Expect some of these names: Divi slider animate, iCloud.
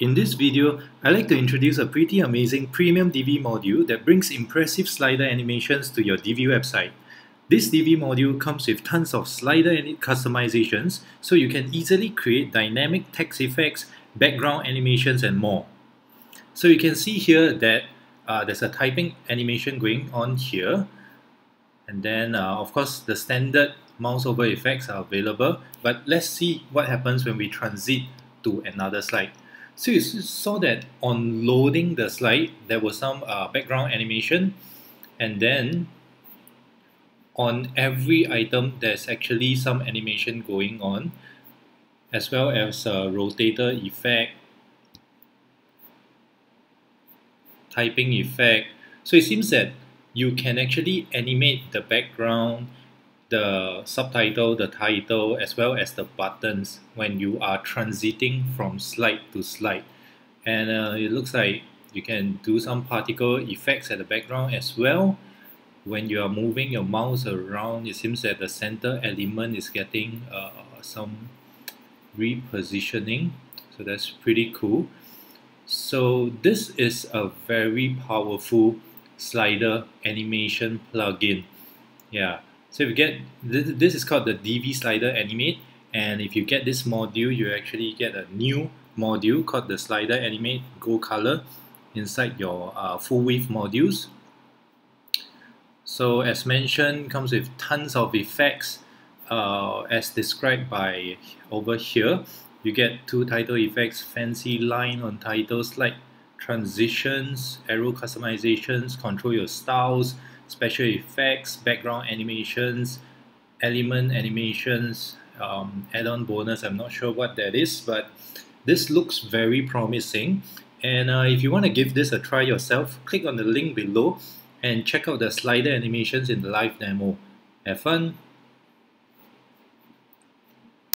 In this video, I'd like to introduce a pretty amazing premium Divi module that brings impressive slider animations to your Divi website. This Divi module comes with tons of slider customizations, so you can easily create dynamic text effects, background animations and more. So you can see here that there's a typing animation going on here. And then of course the standard mouse over effects are available, but let's see what happens when we transit to another slide. So you saw that on loading the slide, there was some background animation, and then on every item, there's actually some animation going on, as well as a rotator effect, typing effect. So it seems that you can actually animate the background, the subtitle, the title, as well as the buttons when you are transiting from slide to slide. And it looks like you can do some particle effects at the background as well. When you are moving your mouse around, it seems that the center element is getting some repositioning. So that's pretty cool. So this is a very powerful slider animation plugin. Yeah. So if you get this is called the Divi slider animate, and if you get this module, you actually get a new module called the slider animate go color inside your full width modules. So as mentioned, comes with tons of effects, as described by over here. You get two title effects, fancy line on title, slide transitions, arrow customizations, control your styles, special effects, background animations, element animations, add-on bonus. I'm not sure what that is, but this looks very promising. And if you want to give this a try yourself, click on the link below and check out the slider animations in the live demo. Have fun!